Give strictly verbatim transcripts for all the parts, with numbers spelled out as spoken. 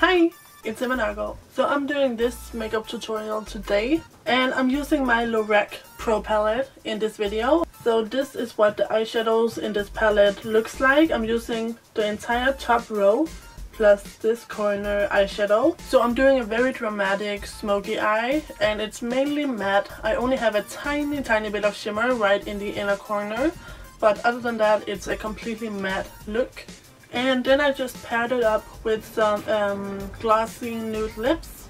Hi, it's Evan Argo. So I'm doing this makeup tutorial today, and I'm using my Lorac Pro Palette in this video. So this is what the eyeshadows in this palette looks like. I'm using the entire top row plus this corner eyeshadow. So I'm doing a very dramatic smoky eye, and it's mainly matte. I only have a tiny tiny bit of shimmer right in the inner corner, but other than that it's a completely matte look. And then I just paired it up with some um, glossy nude lips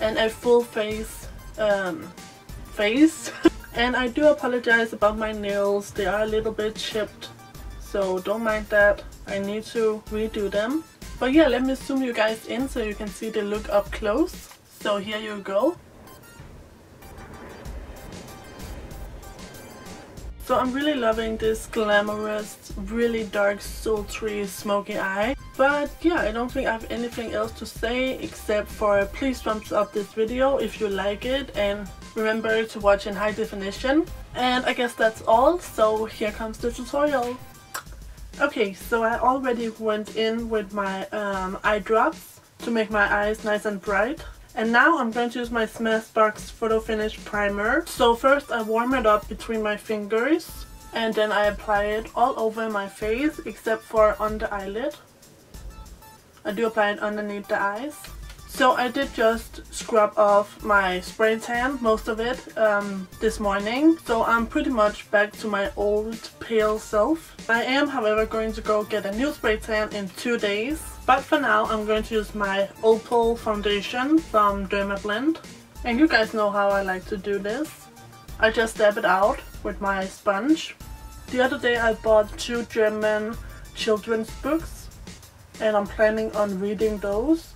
and a full face um, face. And I do apologize about my nails, they are a little bit chipped, so don't mind that. I need to redo them. But yeah, let me zoom you guys in so you can see the look up close. So here you go. So I'm really loving this glamorous, really dark, sultry, smoky eye. But yeah, I don't think I have anything else to say except for please thumbs up this video if you like it, and remember to watch in high definition. And I guess that's all, so here comes the tutorial. Okay, so I already went in with my um, eye drops to make my eyes nice and bright. And now I'm going to use my Smashbox Photo Finish Primer. So first I warm it up between my fingers, and then I apply it all over my face except for on the eyelid. I do apply it underneath the eyes. So I did just scrub off my spray tan, most of it, um, this morning. So I'm pretty much back to my old pale self. I am, however, going to go get a new spray tan in two days. But for now, I'm going to use my Opal Foundation from Dermablend. And you guys know how I like to do this. I just dab it out with my sponge. The other day I bought two German children's books, and I'm planning on reading those,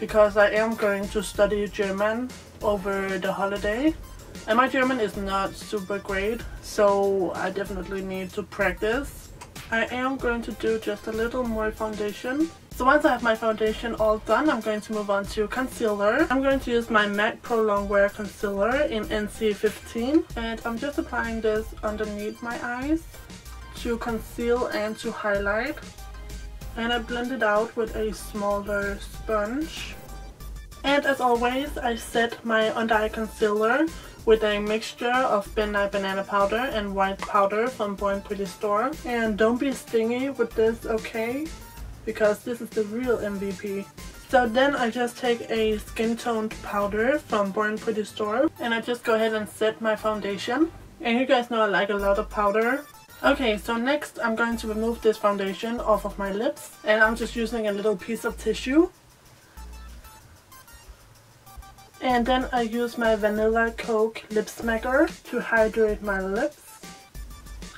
because I am going to study German over the holiday, and my German is not super great, so I definitely need to practice. I am going to do just a little more foundation. So once I have my foundation all done, I'm going to move on to concealer. I'm going to use my MAC Pro Longwear Concealer in N C fifteen, and I'm just applying this underneath my eyes to conceal and to highlight. And I blend it out with a smaller sponge. And as always, I set my under eye concealer with a mixture of Ben Nye Banana Powder and White Powder from Born Pretty Store. And don't be stingy with this, okay? Because this is the real M V P. So then I just take a skin toned powder from Born Pretty Store, and I just go ahead and set my foundation. And you guys know I like a lot of powder. Okay, so next I'm going to remove this foundation off of my lips, and I'm just using a little piece of tissue. And then I use my Vanilla Coke Lip Smacker to hydrate my lips.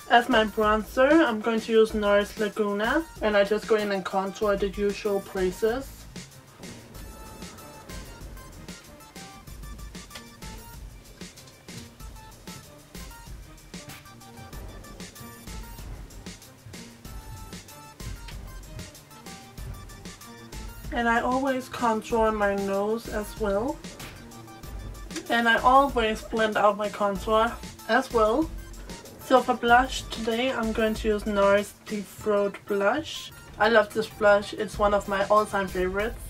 As my bronzer, I'm going to use NARS Laguna, and I just go in and contour the usual places. And I always contour my nose as well. And I always blend out my contour as well. So for blush today, I'm going to use NARS Deep Throat Blush. I love this blush, it's one of my all-time favorites.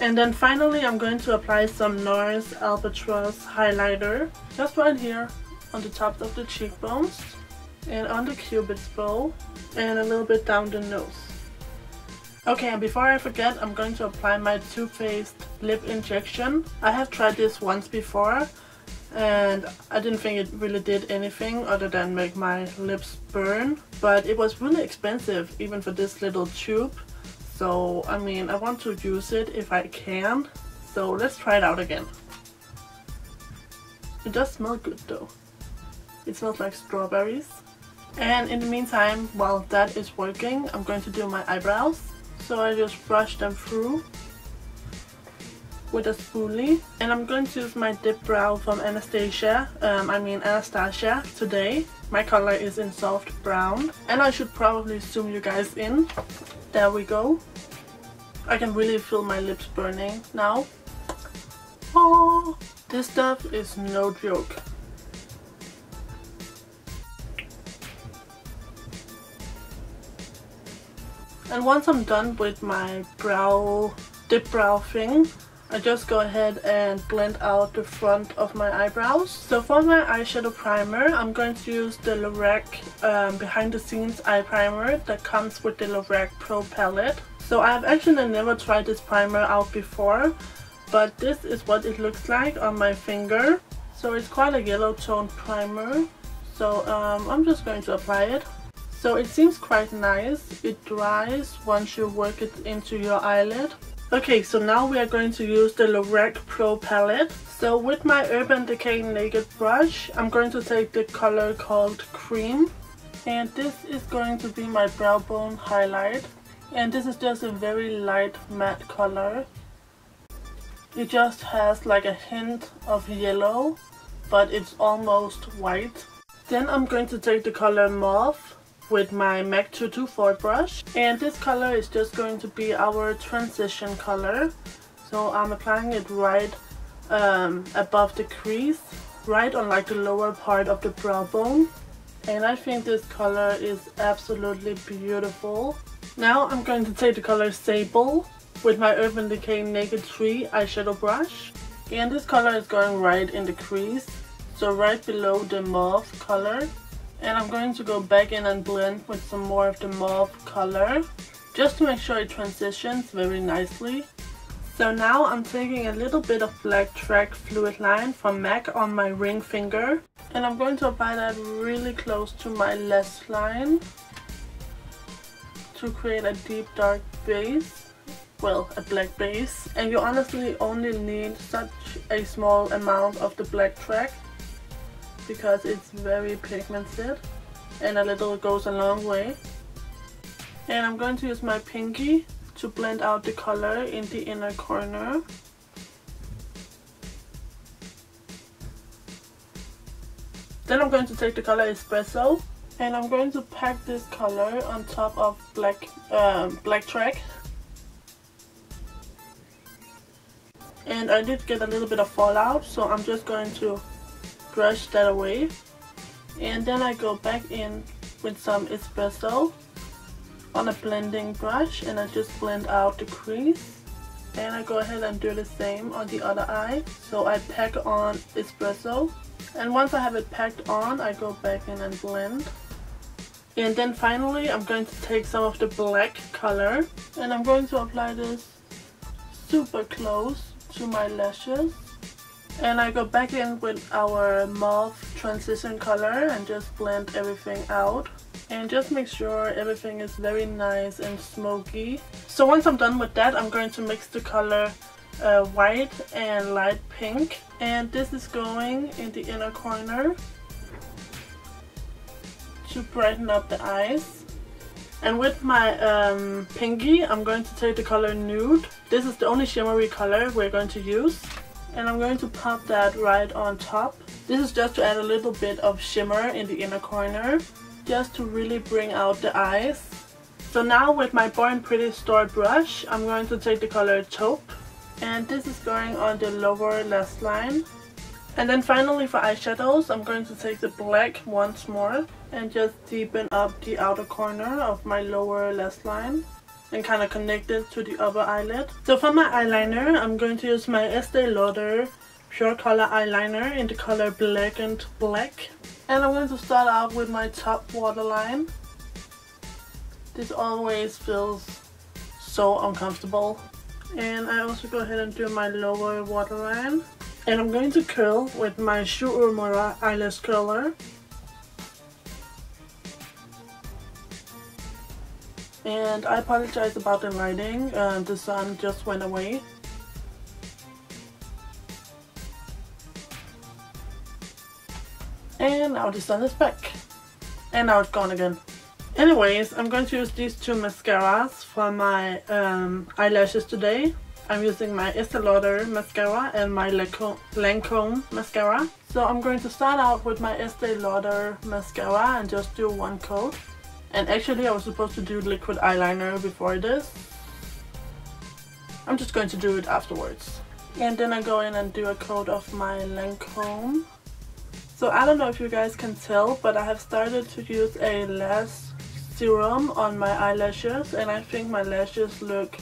And then finally, I'm going to apply some NARS Albatross Highlighter. Just right here on the top of the cheekbones. And on the cupid's bow. And a little bit down the nose. Okay, and before I forget, I'm going to apply my Too Faced Lip Injection. I have tried this once before, and I didn't think it really did anything other than make my lips burn. But it was really expensive, even for this little tube. So, I mean, I want to use it if I can. So let's try it out again. It does smell good though. It smells like strawberries. And in the meantime, while that is working, I'm going to do my eyebrows. So I just brush them through with a spoolie. And I'm going to use my dip brow from Anastasia, um, I mean Anastasia, today. My color is in soft brown. And I should probably zoom you guys in. There we go. I can really feel my lips burning now. Oh, this stuff is no joke. And once I'm done with my brow dip brow thing, I just go ahead and blend out the front of my eyebrows. So for my eyeshadow primer, I'm going to use the Lorac um, Behind the Scenes Eye Primer that comes with the Lorac Pro Palette. So I've actually never tried this primer out before, but this is what it looks like on my finger. So it's quite a yellow toned primer, so um, I'm just going to apply it. So it seems quite nice. It dries once you work it into your eyelid. Okay, so now we are going to use the Lorac Pro Palette. So with my Urban Decay Naked brush, I'm going to take the color called Cream. And this is going to be my brow bone highlight. And this is just a very light matte color. It just has like a hint of yellow, but it's almost white. Then I'm going to take the color Mauve with my MAC two two four brush, and this color is just going to be our transition color. So I'm applying it right um, above the crease, right on like the lower part of the brow bone, and I think this color is absolutely beautiful. Now I'm going to take the color Sable with my Urban Decay Naked three eyeshadow brush, and this color is going right in the crease, so right below the mauve color. And I'm going to go back in and blend with some more of the mauve color, just to make sure it transitions very nicely. So now I'm taking a little bit of Black Track Fluid Line from MAC on my ring finger, and I'm going to apply that really close to my lash line to create a deep dark base. Well, a black base, and you honestly only need such a small amount of the black track because it's very pigmented and a little goes a long way. And I'm going to use my pinky to blend out the color in the inner corner. Then I'm going to take the color Espresso, and I'm going to pack this color on top of black, um, black track. And I did get a little bit of fallout, so I'm just going to brush that away. And then I go back in with some Espresso on a blending brush, and I just blend out the crease. And I go ahead and do the same on the other eye. So I pack on Espresso, and once I have it packed on, I go back in and blend. And then finally I'm going to take some of the black color, and I'm going to apply this super close to my lashes, and I go back in with our mauve transition color and just blend everything out, and just make sure everything is very nice and smoky. So once I'm done with that, I'm going to mix the color uh, white and light pink, and this is going in the inner corner to brighten up the eyes. And with my um, pinky, I'm going to take the color Nude. This is the only shimmery color we're going to use. And I'm going to pop that right on top. This is just to add a little bit of shimmer in the inner corner, just to really bring out the eyes. So now with my Born Pretty Store brush, I'm going to take the color Taupe. And this is going on the lower lash line. And then finally for eyeshadows, I'm going to take the black once more and just deepen up the outer corner of my lower lash line and kind of connect it to the upper eyelid. So for my eyeliner, I'm going to use my Estee Lauder Pure Color Eyeliner in the color Black and Black. And I'm going to start out with my top waterline. This always feels so uncomfortable. And I also go ahead and do my lower waterline. And I'm going to curl with my Shu Uemura Eyelash Curler. And I apologize about the lighting, uh, the sun just went away. And now the sun is back. And now it's gone again. Anyways, I'm going to use these two mascaras for my um, eyelashes today. I'm using my Estee Lauder mascara and my Lancome mascara. So I'm going to start out with my Estee Lauder mascara and just do one coat. And actually I was supposed to do liquid eyeliner before this. I'm just going to do it afterwards. And then I go in and do a coat of my Lancome. So I don't know if you guys can tell, but I have started to use a lash serum on my eyelashes, and I think my lashes look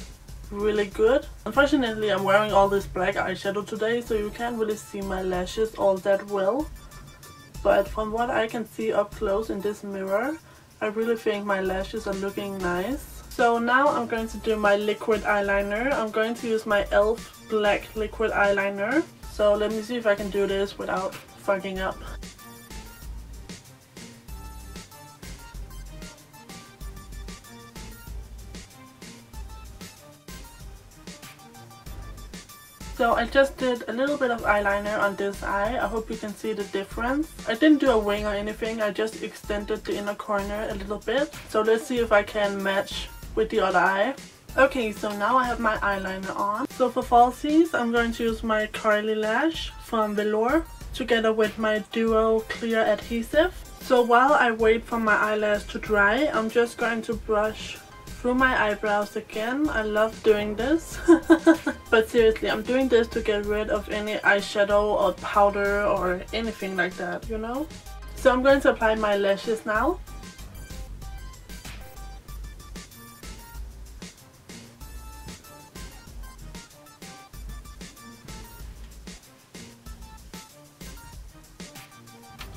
really good. Unfortunately, I'm wearing all this black eyeshadow today, so you can't really see my lashes all that well. But from what I can see up close in this mirror, I really think my lashes are looking nice. So now I'm going to do my liquid eyeliner. I'm going to use my e l f black liquid eyeliner. So let me see if I can do this without fucking up. So I just did a little bit of eyeliner on this eye. I hope you can see the difference. I didn't do a wing or anything, I just extended the inner corner a little bit. So let's see if I can match with the other eye. Okay, so now I have my eyeliner on. So for falsies, I'm going to use my Curly Lash from Velour together with my Duo Clear Adhesive. So while I wait for my eyelash to dry, I'm just going to brush through my eyebrows again. I love doing this. But seriously, I'm doing this to get rid of any eyeshadow or powder or anything like that, you know? So I'm going to apply my lashes now.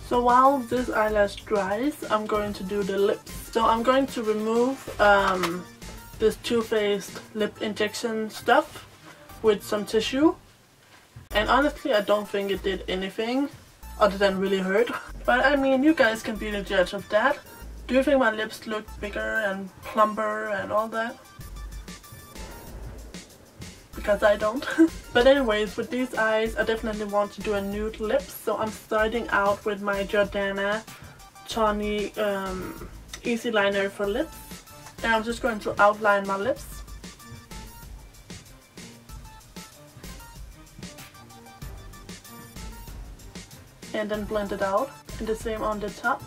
So while this eyelash dries, I'm going to do the lips. So I'm going to remove um, this Too Faced lip injection stuff with some tissue. And honestly, I don't think it did anything other than really hurt. But I mean, you guys can be the judge of that. Do you think my lips look bigger and plumper and all that? Because I don't. But anyways, with these eyes, I definitely want to do a nude lip. So I'm starting out with my Jordana Tawny um, Easy Liner for lips, and I'm just going to outline my lips. And then blend it out, and the same on the top.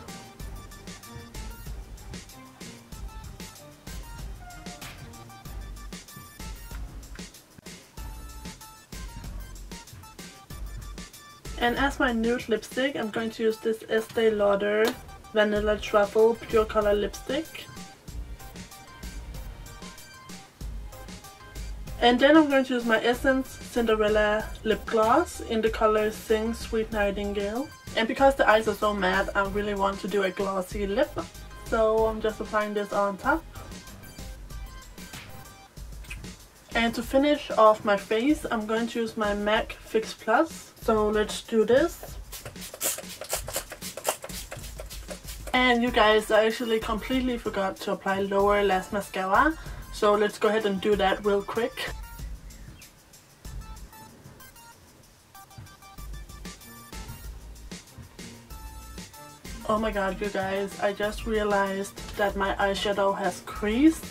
And as my nude lipstick, I'm going to use this Estee Lauder Vanilla Truffle Pure Color Lipstick. And then I'm going to use my Essence Cinderella Lip Gloss in the color Sing Sweet Nightingale. And because the eyes are so matte, I really want to do a glossy lip. So I'm just applying this on top. And to finish off my face, I'm going to use my MAC Fix Plus. So let's do this. And you guys, I actually completely forgot to apply lower lash mascara, so let's go ahead and do that real quick. Oh my god, you guys, I just realized that my eyeshadow has creased.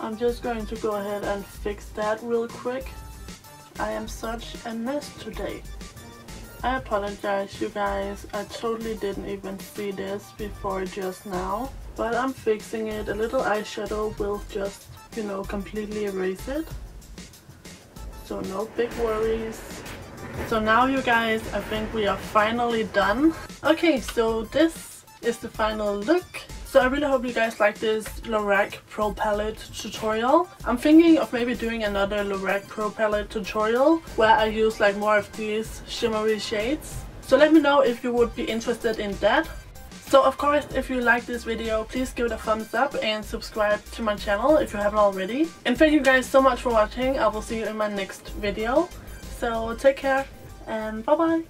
I'm just going to go ahead and fix that real quick. I am such a mess today. I apologize, you guys. I totally didn't even see this before just now, but I'm fixing it. A little eyeshadow will just, you know, completely erase it, so no big worries. So now, you guys, I think we are finally done. Okay, so this is the final look. So I really hope you guys like this Lorac Pro Palette tutorial. I'm thinking of maybe doing another Lorac Pro Palette tutorial where I use like more of these shimmery shades. So let me know if you would be interested in that. So of course, if you like this video, please give it a thumbs up and subscribe to my channel if you haven't already. And thank you guys so much for watching. I will see you in my next video. So take care and bye bye.